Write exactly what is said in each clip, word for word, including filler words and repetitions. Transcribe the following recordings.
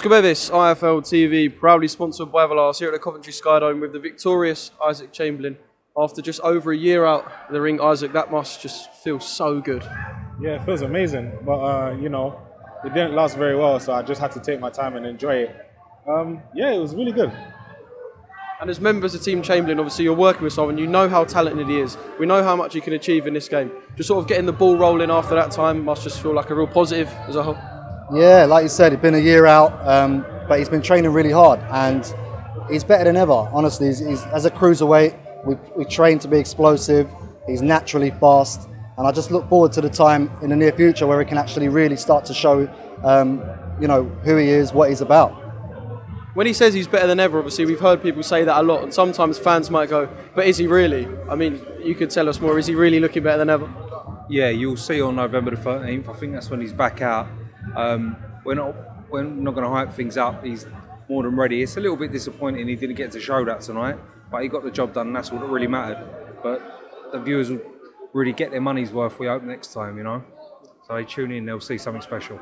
Oscar Bevis, I F L T V, proudly sponsored by Everlast here at the Coventry Skydome with the victorious Isaac Chamberlain. After just over a year out of the ring, Isaac, that must just feel so good. Yeah, it feels amazing, but uh, you know, it didn't last very well, so I just had to take my time and enjoy it. Um, yeah, it was really good. And as members of Team Chamberlain, obviously you're working with someone, you know how talented he is. We know how much he can achieve in this game. Just sort of getting the ball rolling after that time must just feel like a real positive as a whole. Yeah, like you said, it's been a year out, um, but he's been training really hard, and he's better than ever, honestly. He's, he's, as a cruiserweight, we, we trained to be explosive, he's naturally fast, and I just look forward to the time in the near future where he can actually really start to show um, you know, who he is, what he's about. When he says he's better than ever, obviously we've heard people say that a lot, and sometimes fans might go, but is he really? I mean, you could tell us more, is he really looking better than ever? Yeah, you'll see on November the thirteenth, I think that's when he's back out. Um, we're not, we're not going to hype things up. He's more than ready. It's a little bit disappointing he didn't get to show that tonight, but he got the job done, and that's what really mattered. But the viewers will really get their money's worth, we hope, next time, you know. So they tune in, they'll see something special.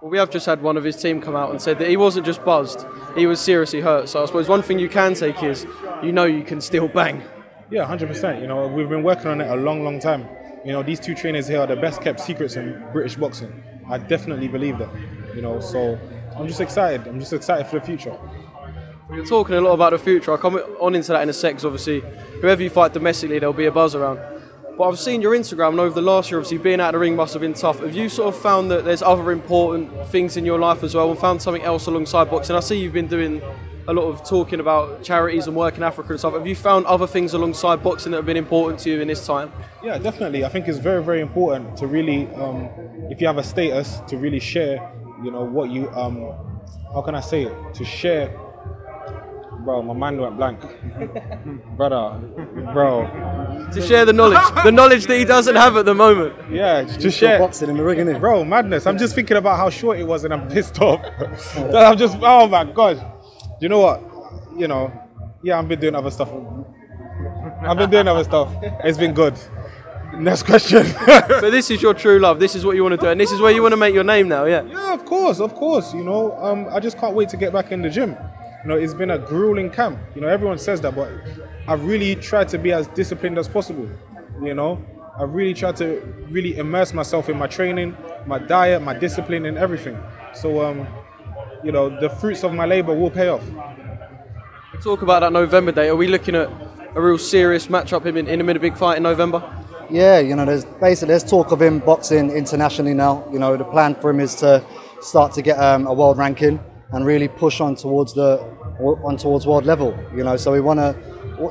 Well, we have just had one of his team come out and said that he wasn't just buzzed, he was seriously hurt. So I suppose one thing you can take is, you know, you can still bang. Yeah, one hundred percent. You know, we've been working on it a long, long time. You know, these two trainers here are the best kept secrets in British boxing. I definitely believe that, you know, so I'm just excited. I'm just excited for the future. You're talking a lot about the future. I'll come on into that in a sec, obviously. Whoever you fight domestically, there'll be a buzz around. But I've seen your Instagram, and over the last year, obviously, being out of the ring must have been tough. Have you sort of found that there's other important things in your life as well, and found something else alongside boxing? I see you've been doing a lot of talking about charities and work in Africa and stuff. Have you found other things alongside boxing that have been important to you in this time? Yeah, definitely. I think it's very, very important to really, um, if you have a status, to really share, you know, what you, um, how can I say it? To share, bro, my mind went blank. Brother, bro. To share the knowledge, the knowledge that he doesn't have at the moment. Yeah, to share. Boxing in the ring, innit? Bro, madness. I'm just thinking about how short it was and I'm pissed off. I'm just, oh my God. You know what? You know, yeah, I've been doing other stuff. I've been doing other stuff. It's been good. Next question. So this is your true love. This is what you want to do, and this is where you want to make your name now, yeah? Yeah, of course, of course. You know, um, I just can't wait to get back in the gym. You know, it's been a grueling camp. You know, everyone says that, but I've really tried to be as disciplined as possible. You know, I've really tried to really immerse myself in my training, my diet, my discipline, and everything. So, um. you know, the fruits of my labour will pay off. Talk about that November date. Are we looking at a real serious matchup in, in a minute, big fight in November? Yeah, you know, there's basically there's talk of him boxing internationally now. You know, the plan for him is to start to get um, a world ranking and really push on towards the on towards world level. You know, so we want to,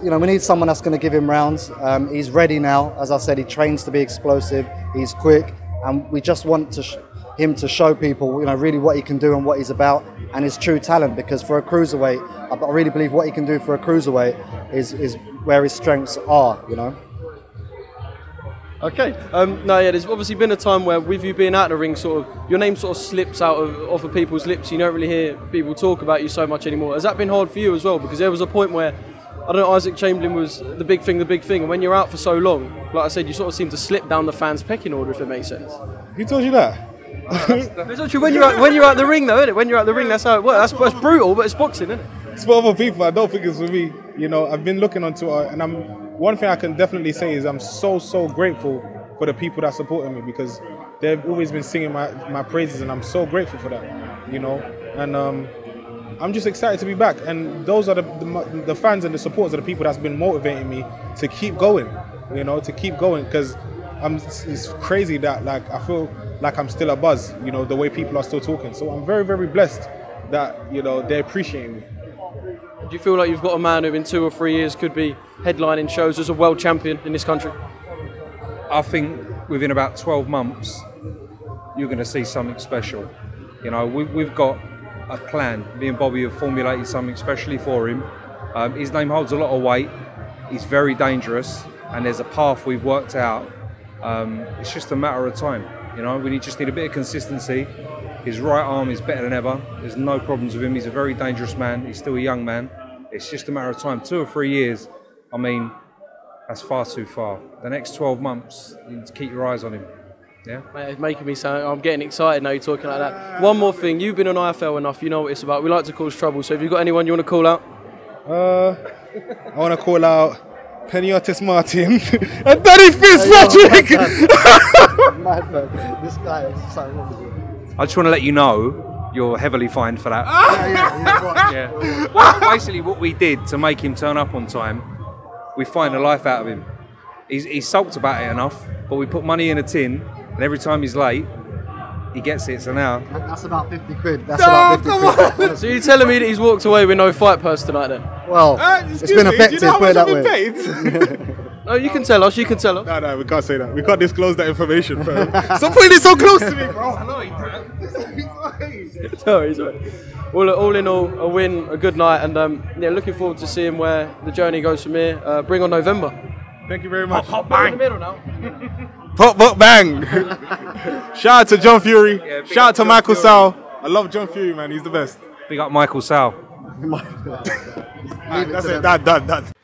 you know, we need someone that's going to give him rounds. Um, he's ready now. As I said, he trains to be explosive. He's quick, and we just want to. Sh him to show people, you know, really what he can do and what he's about and his true talent, because for a cruiserweight, I really believe what he can do for a cruiserweight is, is where his strengths are, you know. Okay, um, no, yeah, there's obviously been a time where with you being out of the ring, sort of, your name sort of slips out of, off of people's lips, you don't really hear people talk about you so much anymore. Has that been hard for you as well? Because there was a point where, I don't know, Isaac Chamberlain was the big thing, the big thing, and when you're out for so long, like I said, you sort of seem to slip down the fans' pecking order, if it makes sense. Who told you that? It's not true. When you're out, when you're out the ring, though, isn't it? When you're out the ring, that's how it works. That's, that's brutal, but it's boxing, isn't it? It's for other people. I don't think it's for me. You know, I've been looking on Twitter, and I'm. One thing I can definitely say is I'm so so grateful for the people that supported me, because they've always been singing my my praises, and I'm so grateful for that. You know, and um, I'm just excited to be back. And those are the the, the fans and the supporters are the people that's been motivating me to keep going. You know, to keep going, because I'm. It's crazy that like I feel. Like I'm still a buzz, you know, the way people are still talking. So I'm very, very blessed that, you know, they're appreciating me. Do you feel like you've got a man who in two or three years could be headlining shows as a world champion in this country? I think within about twelve months, you're going to see something special. You know, we, we've got a plan. Me and Bobby have formulated something specially for him. Um, his name holds a lot of weight. He's very dangerous. And there's a path we've worked out. Um, it's just a matter of time. You know, we need, just need a bit of consistency. His right arm is better than ever. There's no problems with him. He's a very dangerous man. He's still a young man. It's just a matter of time. Two or three years, I mean, that's far too far. The next twelve months, you need to keep your eyes on him. Yeah. Mate, it's making me sound, I'm getting excited now you're talking like that. One more thing, you've been on I F L enough, you know what it's about. We like to cause trouble, so have you got anyone you want to call out? Uh, I want to call out Peniotis Martin and Danny Fitzpatrick! This guy is so wrong. I just want to let you know, you're heavily fined for that. Yeah, yeah, yeah, right. Yeah. Well, basically what we did to make him turn up on time, we fined the life out of him. He's, he's sulked about it enough, but we put money in a tin, and every time he's late, he gets it, so now... That's about fifty quid. That's no, about fifty quid. So you're telling me that he's walked away with no fight purse tonight then? Well, uh, it's been me, affected, put it that way. No, you can tell us, you can tell us. No, no, we can't say that. We can't disclose that information, bro. Stop putting it so close to me, bro. No, he can't. No, he's right. Well, all in all, a win, a good night, and um, yeah, looking forward to seeing where the journey goes from here. Uh, bring on November. Thank you very much. Pop, pop, bang. In the middle now. Pop, pop, bang. Shout out to John Fury. Yeah, Shout out to John Michael Sow. I love John Fury, man. He's the best. Big up Michael Sow. That's it. That, that, that.